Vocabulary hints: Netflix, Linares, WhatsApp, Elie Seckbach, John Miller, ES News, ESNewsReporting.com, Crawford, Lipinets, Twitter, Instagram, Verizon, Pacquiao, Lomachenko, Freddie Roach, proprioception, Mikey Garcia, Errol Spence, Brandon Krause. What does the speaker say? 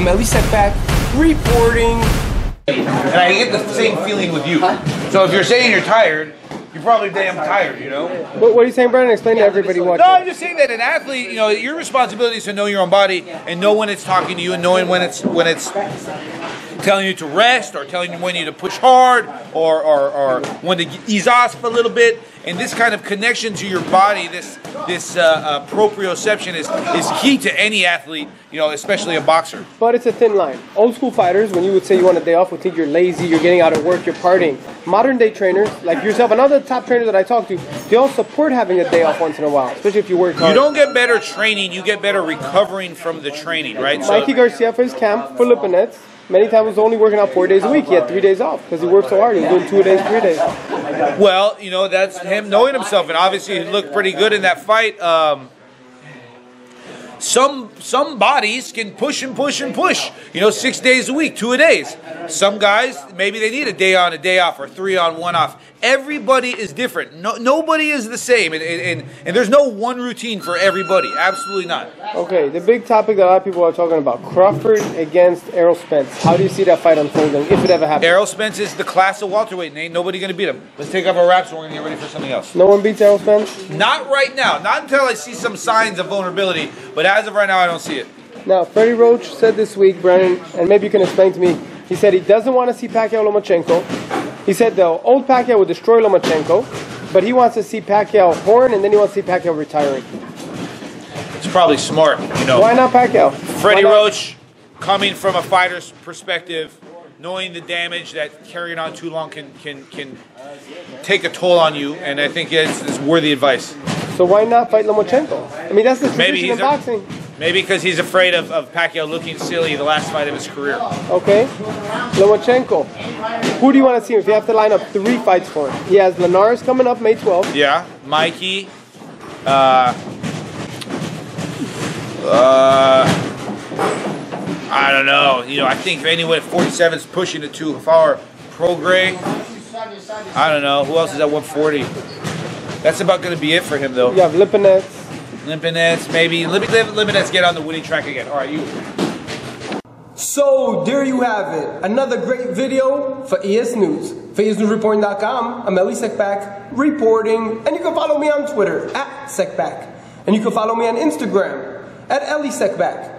I'm Elie Seckbach reporting. And I get the same feeling with you. So if you're saying you're tired, you're probably damn tired, you know? What are you saying, Brandon? Explain to everybody watching. No, I'm just saying that an athlete, you know, your responsibility is to know your own body and know when it's talking to you and knowing when it's telling you to rest or telling you when you to push hard or when to ease off a little bit. And this kind of connection to your body, this proprioception is key to any athlete, you know, especially a boxer. But it's a thin line. Old school fighters, when you would say you want a day off, would think you're lazy, you're getting out of work, you're partying. Modern day trainers, like yourself, and other top trainers that I talk to, they all support having a day off once in a while, especially if you work hard. You don't get better training, you get better recovering from the training, right? Mikey Garcia for his camp, for Lipinets, many times was only working out 4 days a week. He had 3 days off because he worked so hard. He was doing 2 days, 3 days. Well, you know, that's him knowing himself, and obviously he looked pretty good in that fight. Some bodies can push and push and push, you know, 6 days a week, 2 days. Some guys, maybe they need a day on, a day off, or three on, one off. Everybody is different. Nobody is the same, and there's no one routine for everybody. Absolutely not. Okay, the big topic that a lot of people are talking about, Crawford against Errol Spence. How do you see that fight unfolding, if it ever happens? Errol Spence is the class of welterweight, and ain't nobody going to beat him. Let's take up our wraps, and we're going to get ready for something else. No one beats Errol Spence? Not right now. Not until I see some signs of vulnerability, but as of right now, I don't see it. Now, Freddie Roach said this week, Brandon, and maybe you can explain to me, he said he doesn't want to see Pacquiao Lomachenko. He said the old Pacquiao would destroy Lomachenko, but he wants to see Pacquiao horn, and then he wants to see Pacquiao retiring. It's probably smart, you know. Why not Pacquiao? Freddie Roach, coming from a fighter's perspective, knowing the damage that carrying on too long can take a toll on you, and I think it's worthy advice. So why not fight Lomachenko? I mean, that's the tradition in boxing. Maybe because he's afraid of Pacquiao looking silly the last fight of his career. Okay. Lomachenko, who do you want to see him? If you have to line up three fights for him. He has Linares coming up May 12th. Yeah. Mikey. I don't know. You know, I think if anyone at 47 is pushing it too far, Progre. I don't know. Who else is at 140? That's about going to be it for him, though. You have Lipinets. Lipinets, maybe. Lipinets get on the winning track again. All right, you. So, there you have it. Another great video for ES News. For ESNewsReporting.com, I'm Elie Seckbach reporting. And you can follow me on Twitter, @Seckbach. And you can follow me on Instagram, @Elie Seckbach.